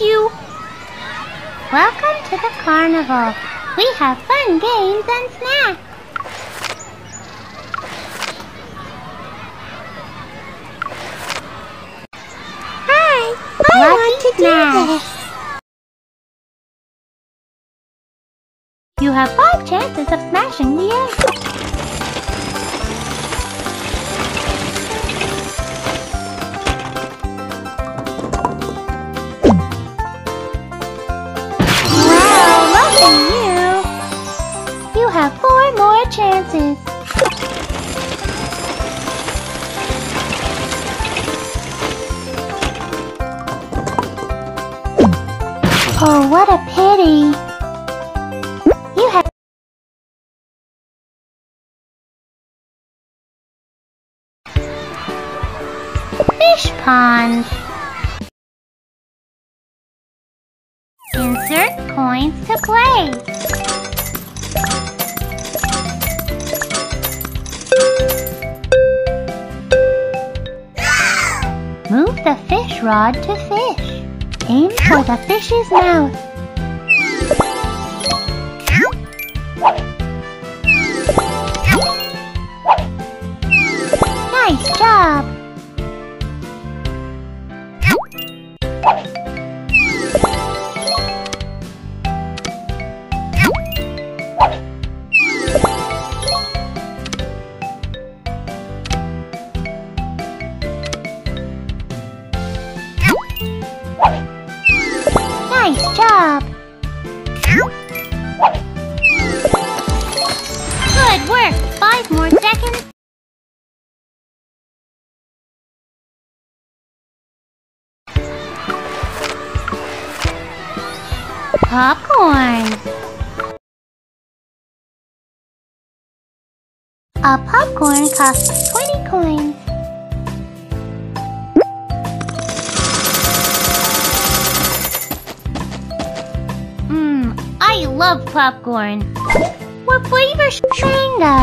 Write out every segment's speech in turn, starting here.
like you. Welcome to the carnival. We have fun games and snacks. Hi, I want to do this. You have 5 chances of smashing the egg. Chances. Oh, what a pity. You have fish ponds. Insert coins to play. Move the fish rod to fish. Aim for the fish's mouth. Nice job! Nice job! Good work! 5 more seconds. Popcorn. A popcorn costs 20 coins. I love popcorn. What flavor? Mango.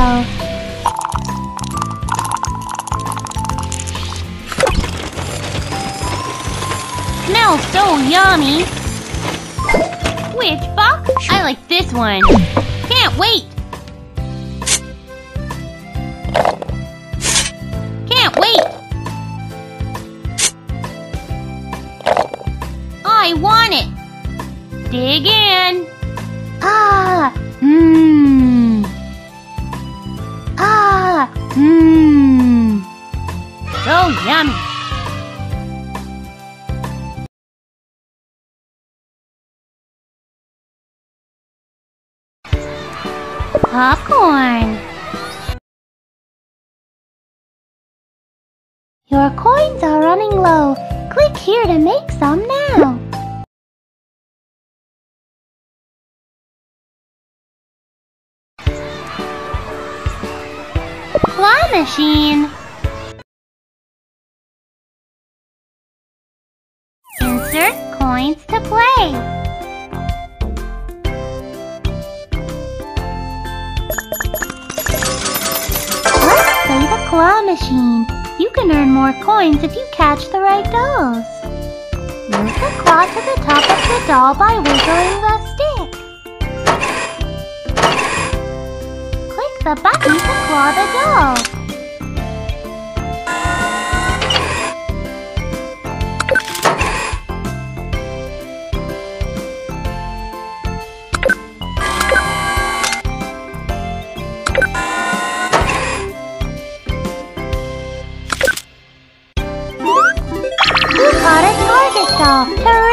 Smells so yummy. Which box? I like this one. Can't wait. Can't wait. I want it. Dig in. So yummy. Popcorn. Your coins are running low. Click here to make some now. Claw machine. Insert coins to play. Let's play the claw machine. You can earn more coins if you catch the right dolls. Move the claw to the top of the doll by wiggling the stick. Click the button to claw the doll. Target doll.